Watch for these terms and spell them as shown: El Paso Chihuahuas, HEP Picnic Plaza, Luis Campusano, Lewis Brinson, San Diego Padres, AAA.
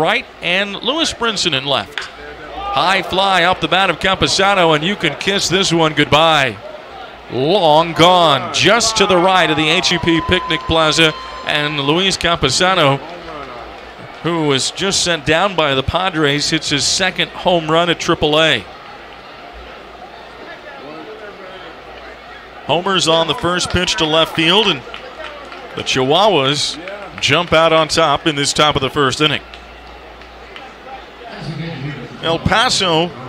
right, and Lewis Brinson in left. High fly off the bat of Campusano, and you can kiss this one goodbye. Long gone, just to the right of the HEP Picnic Plaza, and Luis Campusano, who was just sent down by the Padres, hits his second home run at AAA. Homers on the first pitch to left field, and the Chihuahuas jump out on top in this top of the first inning. El Paso